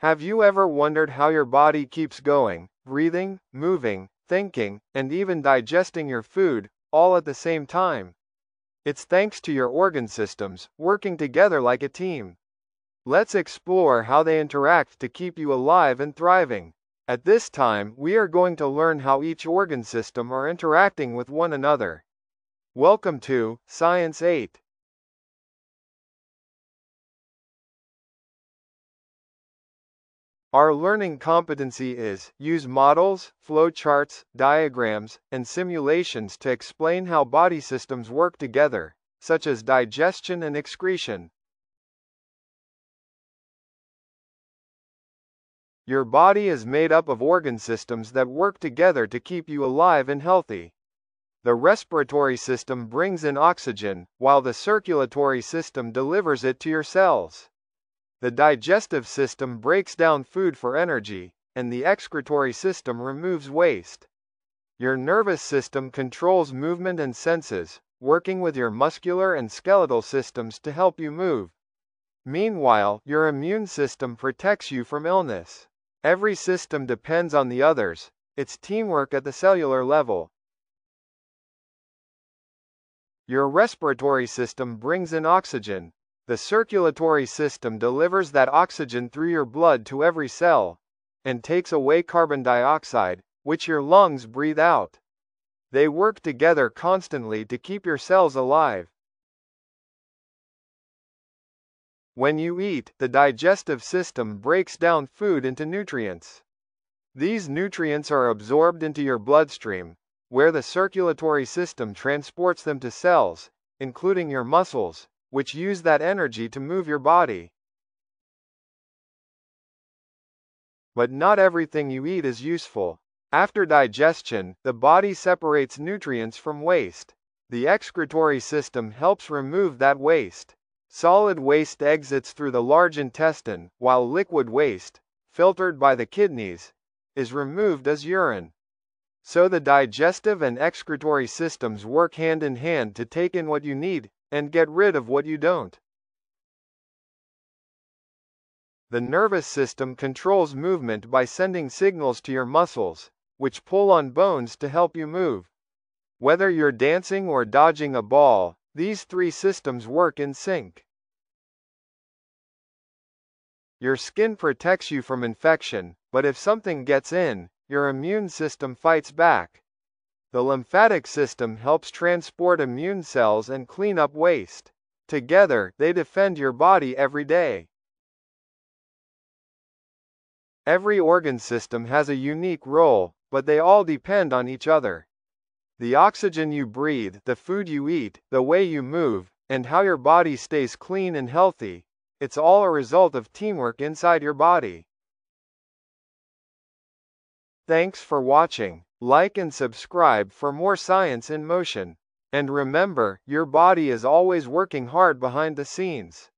Have you ever wondered how your body keeps going, breathing, moving, thinking, and even digesting your food, all at the same time? It's thanks to your organ systems, working together like a team. Let's explore how they interact to keep you alive and thriving. At this time, we are going to learn how each organ system are interacting with one another. Welcome to Science 8. Our learning competency is, use models, flowcharts, diagrams, and simulations to explain how body systems work together, such as digestion and excretion. Your body is made up of organ systems that work together to keep you alive and healthy. The respiratory system brings in oxygen, while the circulatory system delivers it to your cells. The digestive system breaks down food for energy, and the excretory system removes waste. Your nervous system controls movement and senses, working with your muscular and skeletal systems to help you move. Meanwhile, your immune system protects you from illness. Every system depends on the others. It's teamwork at the cellular level. Your respiratory system brings in oxygen. The circulatory system delivers that oxygen through your blood to every cell, and takes away carbon dioxide, which your lungs breathe out. They work together constantly to keep your cells alive. When you eat, the digestive system breaks down food into nutrients. These nutrients are absorbed into your bloodstream, where the circulatory system transports them to cells, including your muscles, which use that energy to move your body. But not everything you eat is useful. After digestion, the body separates nutrients from waste. The excretory system helps remove that waste. Solid waste exits through the large intestine, while liquid waste, filtered by the kidneys, is removed as urine. So the digestive and excretory systems work hand in hand to take in what you need, and get rid of what you don't. The nervous system controls movement by sending signals to your muscles, which pull on bones to help you move. Whether you're dancing or dodging a ball, these three systems work in sync. Your skin protects you from infection, but if something gets in, your immune system fights back. The lymphatic system helps transport immune cells and clean up waste. Together, they defend your body every day. Every organ system has a unique role, but they all depend on each other. The oxygen you breathe, the food you eat, the way you move, and how your body stays clean and healthy, it's all a result of teamwork inside your body. Thanks for watching. Like and subscribe for more Science in Motion. And remember, your body is always working hard behind the scenes.